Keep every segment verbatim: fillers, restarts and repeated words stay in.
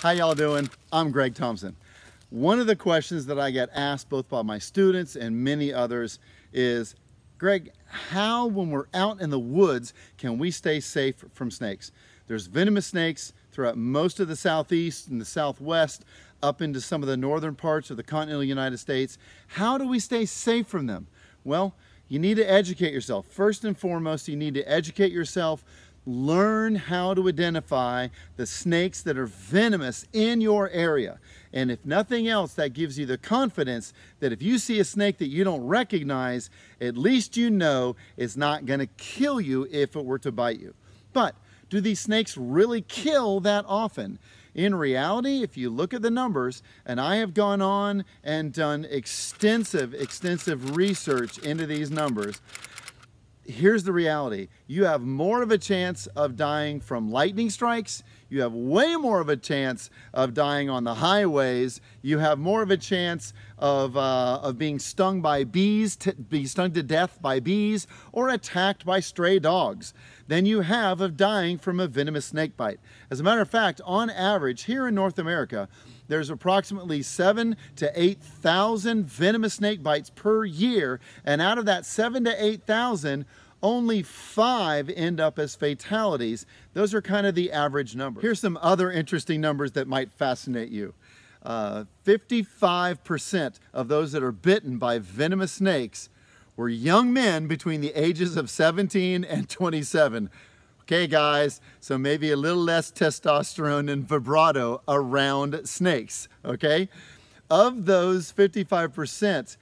How y'all doing? I'm Gregg Thompson. One of the questions that I get asked both by my students and many others is, Gregg, how when we're out in the woods can we stay safe from snakes? There's venomous snakes throughout most of the southeast and the southwest, up into some of the northern parts of the continental United States. How do we stay safe from them? Well, you need to educate yourself. First and foremost, you need to educate yourself. Learn how to identify the snakes that are venomous in your area. And if nothing else, that gives you the confidence that if you see a snake that you don't recognize, at least you know it's not going to kill you if it were to bite you. But do these snakes really kill that often? In reality, if you look at the numbers, and I have gone on and done extensive, extensive research into these numbers, here's the reality. You have more of a chance of dying from lightning strikes. You have way more of a chance of dying on the highways. You have more of a chance of, uh, of being stung by bees, to, being stung to death by bees, or attacked by stray dogs than you have of dying from a venomous snake bite. As a matter of fact, on average, here in North America, there's approximately seven thousand to eight thousand venomous snake bites per year, and out of that seven thousand to eight thousand, only five end up as fatalities. Those are kind of the average number. Here's some other interesting numbers that might fascinate you. fifty-five percent of those that are bitten by venomous snakes were young men between the ages of seventeen and twenty-seven. Okay guys, so maybe a little less testosterone and vibrato around snakes, okay? Of those fifty-five percent,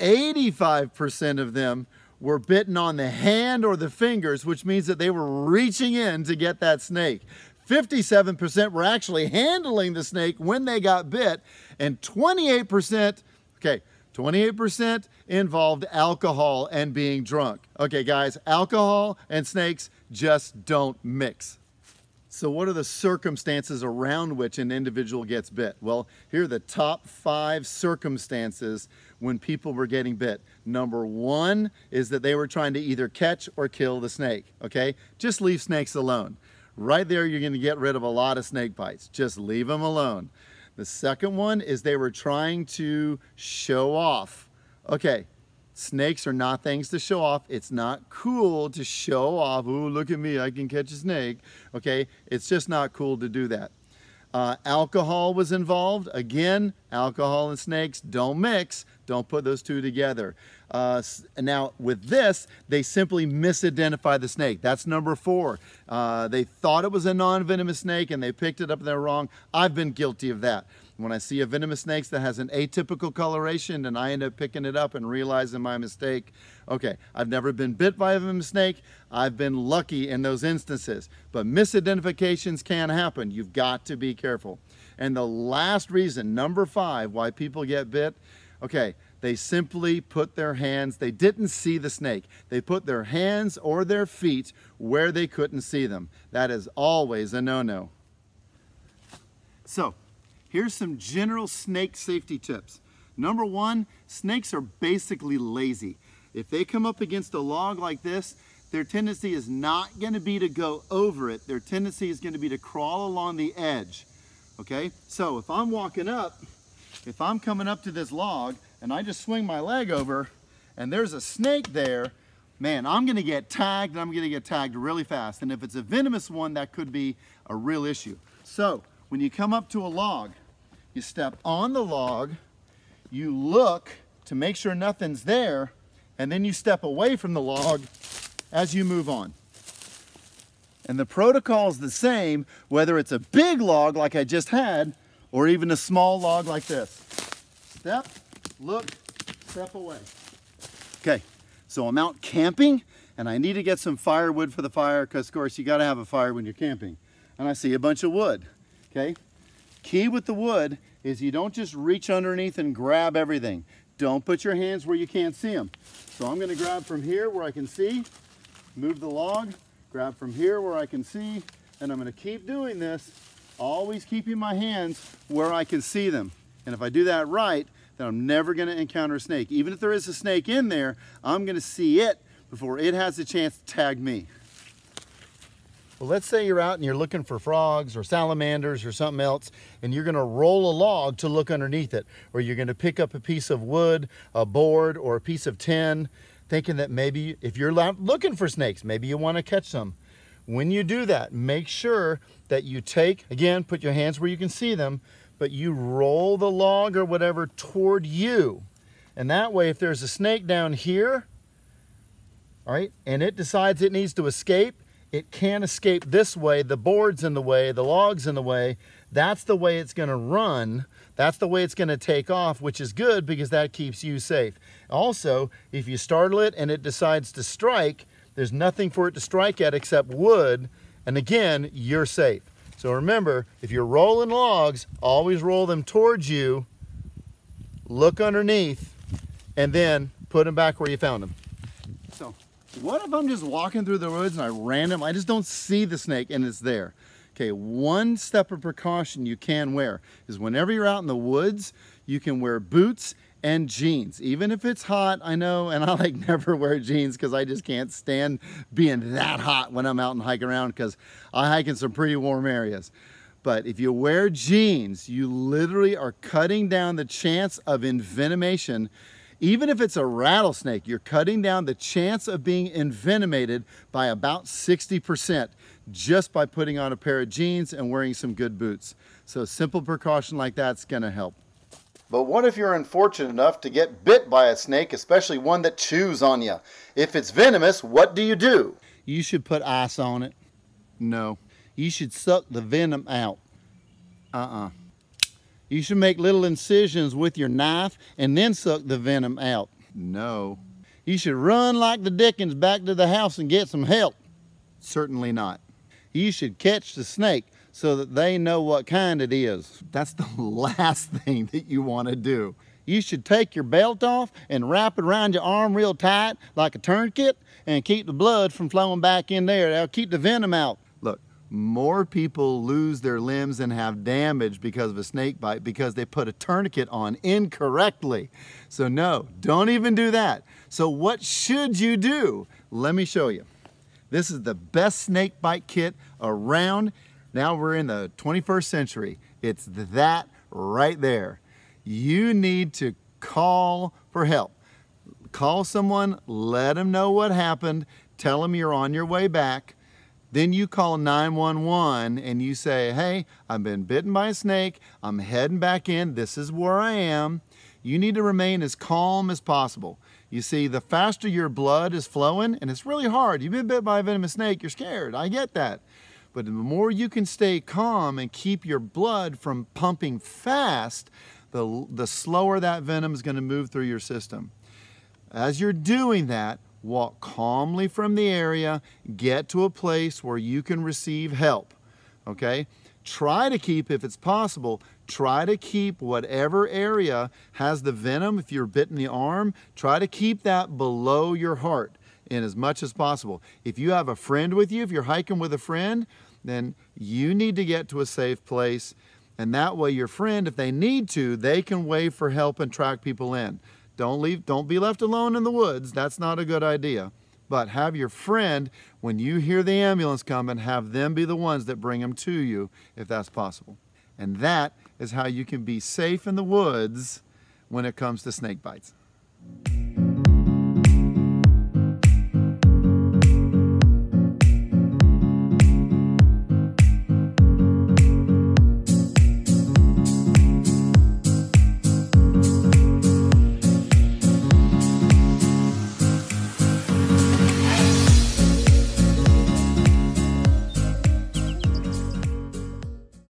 eighty-five percent of them were bitten on the hand or the fingers, which means that they were reaching in to get that snake. fifty-seven percent were actually handling the snake when they got bit, and twenty-eight percent, okay, twenty-eight percent involved alcohol and being drunk. Okay guys, alcohol and snakes just don't mix. So what are the circumstances around which an individual gets bit? Well, here are the top five circumstances when people were getting bit. Number one is that they were trying to either catch or kill the snake, okay? Just leave snakes alone. Right there, you're gonna get rid of a lot of snake bites. Just leave them alone. The second one is they were trying to show off. Okay, snakes are not things to show off. It's not cool to show off. Ooh, look at me, I can catch a snake. Okay, it's just not cool to do that. Uh, alcohol was involved. Again, alcohol and snakes don't mix. Don't put those two together. Uh, now, with this, they simply misidentify the snake. That's number four. Uh, they thought it was a non-venomous snake and they picked it up and they're wrong. I've been guilty of that. When I see a venomous snake that has an atypical coloration and I end up picking it up and realizing my mistake. Okay, I've never been bit by a venomous snake. I've been lucky in those instances. But misidentifications can happen. You've got to be careful. And the last reason, number five, why people get bit, okay, they simply put their hands, they didn't see the snake. They put their hands or their feet where they couldn't see them. That is always a no-no. So, here's some general snake safety tips. Number one, snakes are basically lazy. If they come up against a log like this, their tendency is not gonna be to go over it. Their tendency is gonna be to crawl along the edge, okay? So, if I'm walking up, if I'm coming up to this log and I just swing my leg over and there's a snake there, man, I'm gonna get tagged and I'm gonna get tagged really fast. And if it's a venomous one, that could be a real issue. So when you come up to a log, you step on the log, you look to make sure nothing's there, and then you step away from the log as you move on. And the protocol's the same, whether it's a big log like I just had, or even a small log like this. Step, look, step away. Okay, so I'm out camping and I need to get some firewood for the fire because of course you gotta have a fire when you're camping. And I see a bunch of wood, okay? Key with the wood is you don't just reach underneath and grab everything. Don't put your hands where you can't see them. So I'm gonna grab from here where I can see, move the log, grab from here where I can see, and I'm gonna keep doing this, always keeping my hands where I can see them. And if I do that right, then I'm never gonna encounter a snake. Even if there is a snake in there, I'm gonna see it before it has a chance to tag me. But let's say you're out and you're looking for frogs or salamanders or something else, and you're going to roll a log to look underneath it, or you're going to pick up a piece of wood, a board, or a piece of tin, thinking that maybe if you're out looking for snakes, maybe you want to catch some. When you do that, make sure that you take, again, put your hands where you can see them, but you roll the log or whatever toward you. And that way, if there's a snake down here, all right, and it decides it needs to escape, it can't escape this way. The board's in the way, the log's in the way. That's the way it's gonna run. That's the way it's gonna take off, which is good because that keeps you safe. Also, if you startle it and it decides to strike, there's nothing for it to strike at except wood, and again, you're safe. So remember, if you're rolling logs, always roll them towards you, look underneath, and then put them back where you found them. So what if I'm just walking through the woods and I random, I just don't see the snake and it's there? Okay, one step of precaution you can wear is whenever you're out in the woods, you can wear boots and jeans, even if it's hot. I know, and I like never wear jeans because I just can't stand being that hot when I'm out and hiking around, because I hike in some pretty warm areas. But if you wear jeans, you literally are cutting down the chance of envenomation. Even if it's a rattlesnake, you're cutting down the chance of being envenomated by about sixty percent just by putting on a pair of jeans and wearing some good boots. So a simple precaution like that's gonna help. But what if you're unfortunate enough to get bit by a snake, especially one that chews on you? If it's venomous, what do you do? You should put ice on it. No. You should suck the venom out. Uh-uh. You should make little incisions with your knife and then suck the venom out. No. You should run like the Dickens back to the house and get some help. Certainly not. You should catch the snake so that they know what kind it is. That's the last thing that you want to do. You should take your belt off and wrap it around your arm real tight like a tourniquet and keep the blood from flowing back in there. That'll keep the venom out. Look, more people lose their limbs and have damage because of a snake bite because they put a tourniquet on incorrectly. So no, don't even do that. So what should you do? Let me show you. This is the best snake bite kit around. Now we're in the twenty-first century. It's that right there. You need to call for help. Call someone, let them know what happened, tell them you're on your way back. Then you call nine one one and you say, hey, I've been bitten by a snake. I'm heading back in. This is where I am. You need to remain as calm as possible. You see, the faster your blood is flowing, and it's really hard. You've been bit by a venomous snake, you're scared. I get that. But the more you can stay calm and keep your blood from pumping fast, the, the slower that venom is going to move through your system. As you're doing that, walk calmly from the area, get to a place where you can receive help, okay? Try to keep, if it's possible, try to keep whatever area has the venom. If you're bitten in the arm, try to keep that below your heart in as much as possible. If you have a friend with you, if you're hiking with a friend, then you need to get to a safe place. And that way your friend, if they need to, they can wave for help and track people in. Don't leave, don't be left alone in the woods. That's not a good idea. But have your friend, when you hear the ambulance coming, have them be the ones that bring them to you if that's possible. And that is how you can be safe in the woods when it comes to snake bites.